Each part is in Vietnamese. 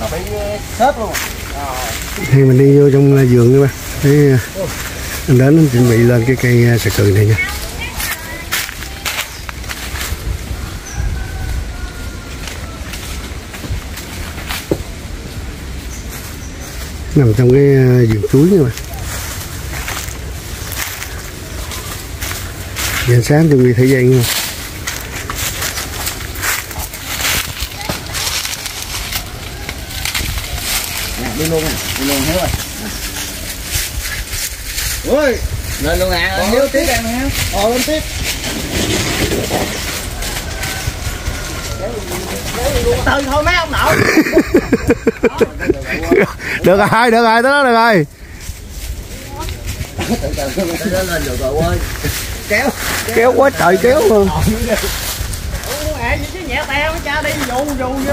nó bị khớp luôn. Thì mình đi vô trong vườn nữa ba. Thấy anh đến chuẩn bị lên cái cây sạc cừ này nha. Nằm trong cái vườn chuối nha mà. Giờ sáng chuẩn bị thời gian nha. Đi luôn Hiếu ơi. Ui, lên luôn à, còn Hiếu tiếp em Hiếu. Ồ lên tiếp. Từ thôi mấy ông nội. Được rồi, tới đó được rồi. Từ lên được rồi ơi. Kéo quá trời kéo luôn. Ủa gì chứ nhẹ tao cha đi dù chứ.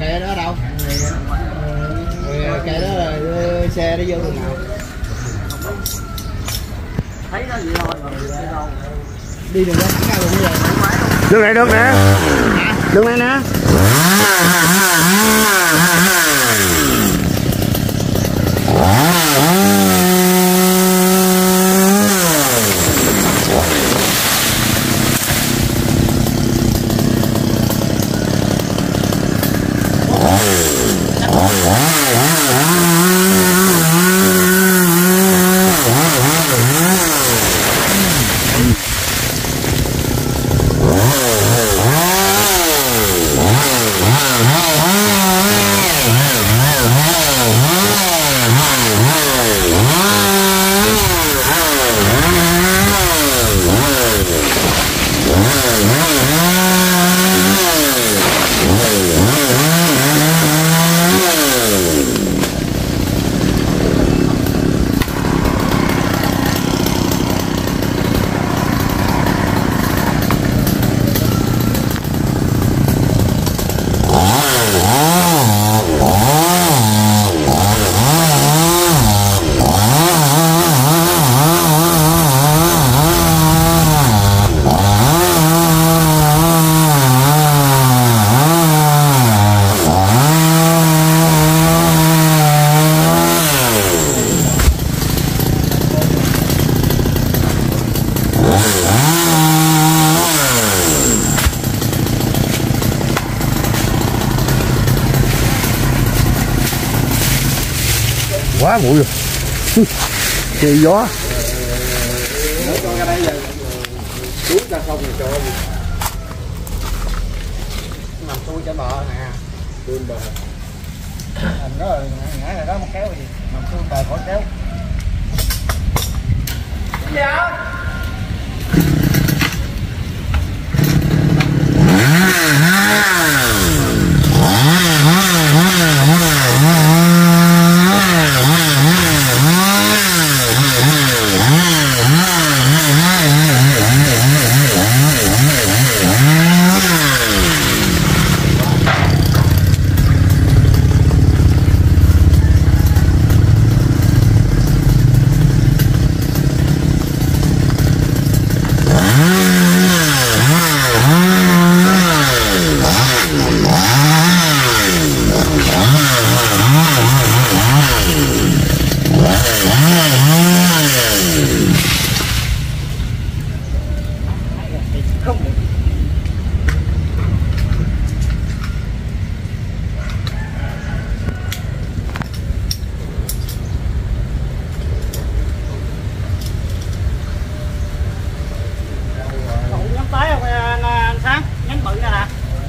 Kệ đó đâu? Kệ đó là đưa xe nó vô đường nào? Thấy nó vậy thôi mà đi đường đó cao luôn bây giờ. Đường này được nè. Đường này nè. Quá bụi rồi. Trời gió. Nằm xuôi trên bờ nè. Đường bờ. Thành đó rồi, ngã rồi đó mà kéo gì. Nằm xuôi bờ khỏi kéo. Dạ.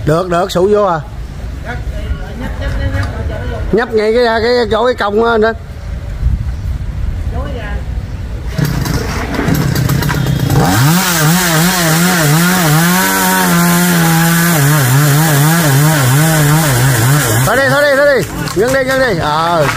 Được, được, sụ vô à. Nhấp ngay cái chỗ cái còng lên đó. Thôi đi. Nhân đi. Ờ.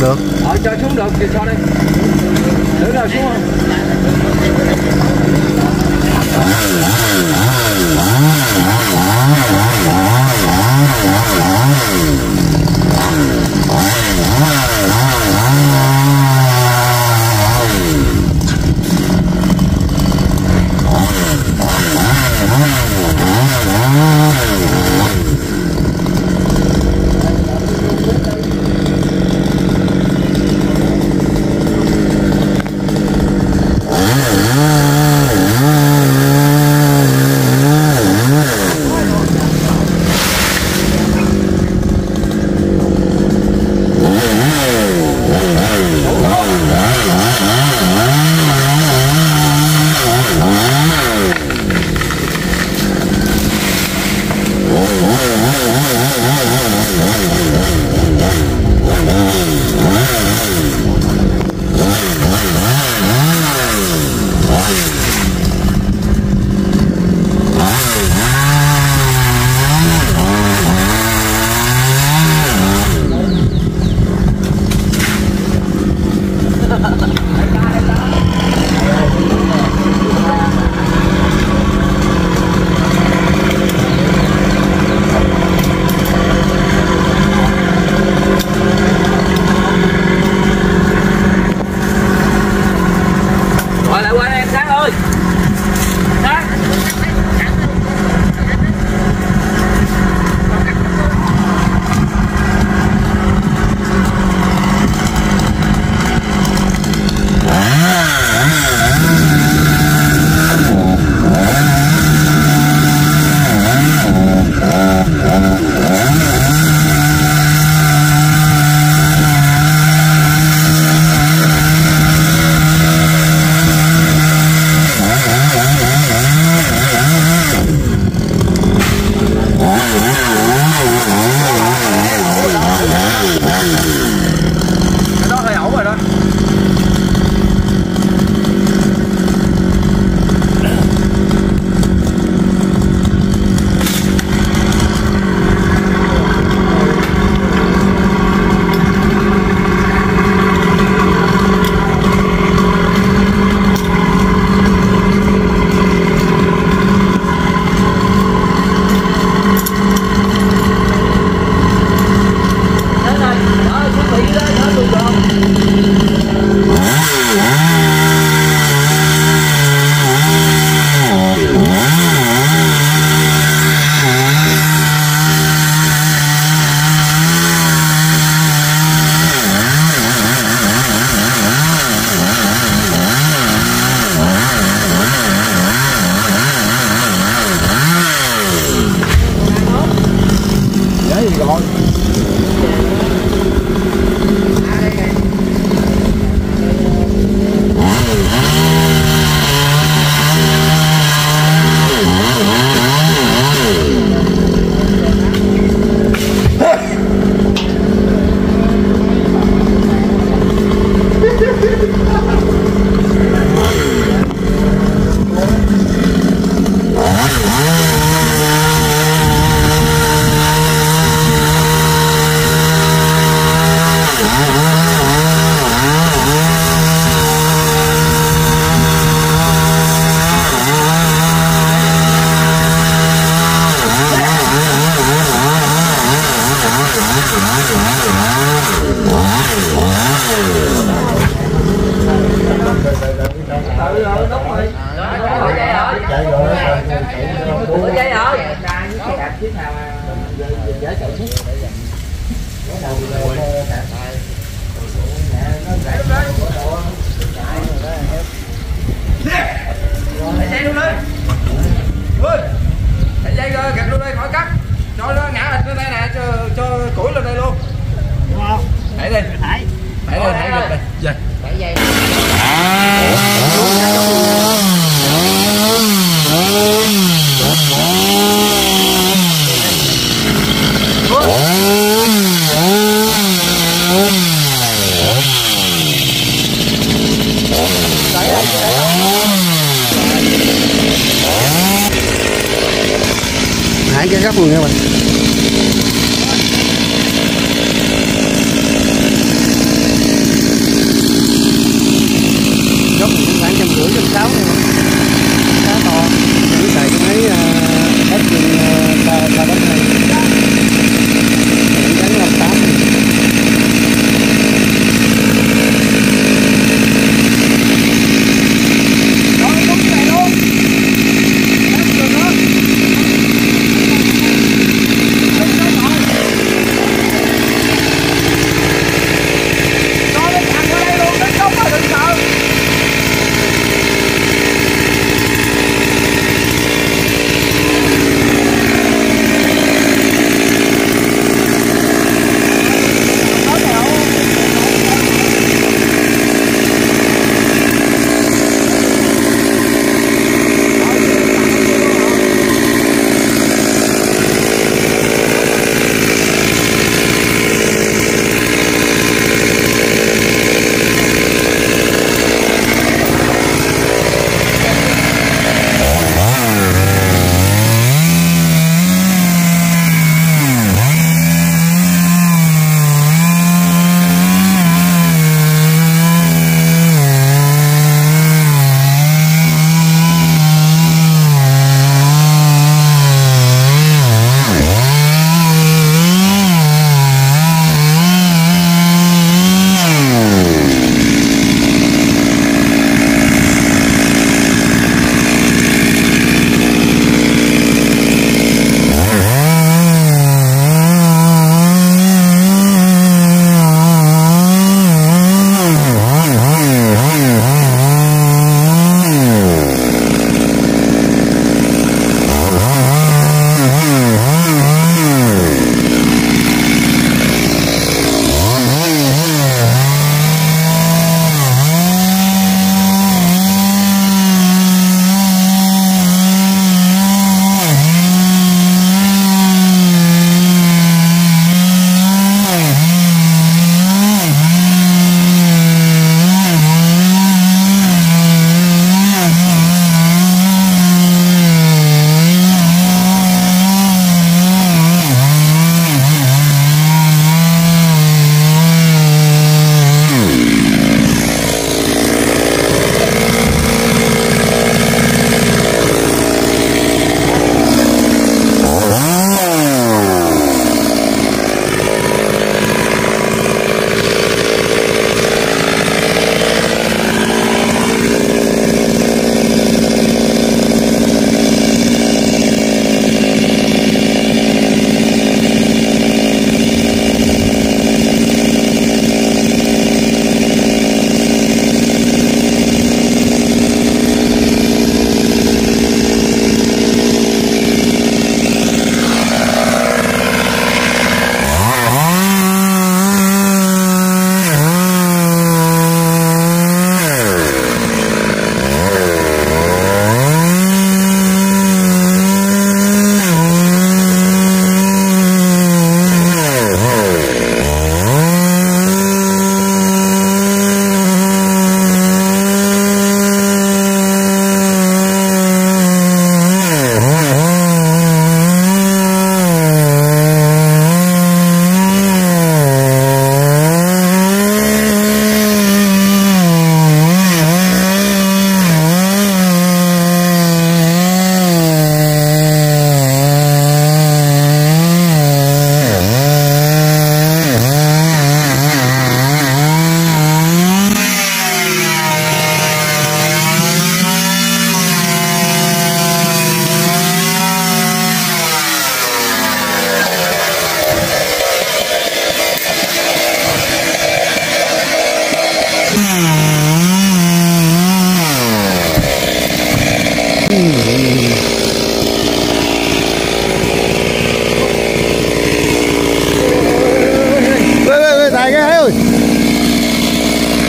Được. Cho xuống được, thì cho đi. Thử nào xuống không? Dạ. Bảy giây. Hãy cho gấp luôn nha mình.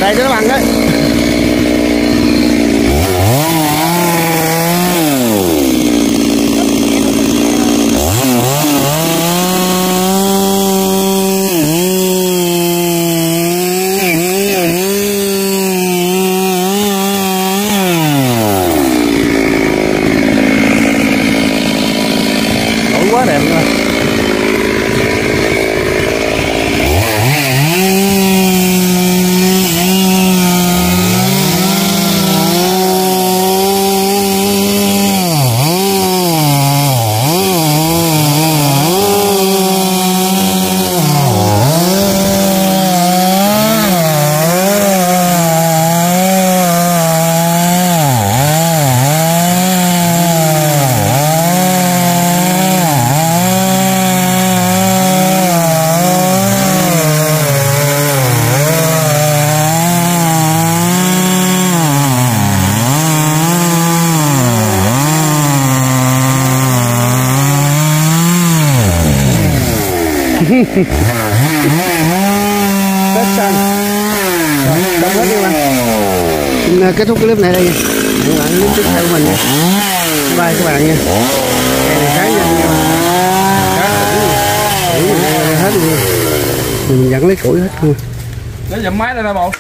Đây cái bằng đấy. Quá đẹp luôn. Tết xanh. Cảm ơn các bạn. Xin kết thúc clip này đây nha. Các bạn clip tiếp theo của mình nha. Bye bye các bạn nha. Cái này khá nhanh nha. Cá củi mình ăn hết luôn. Mình vẫn lấy củi hết luôn. Lấy dầm máy lên đây bộ.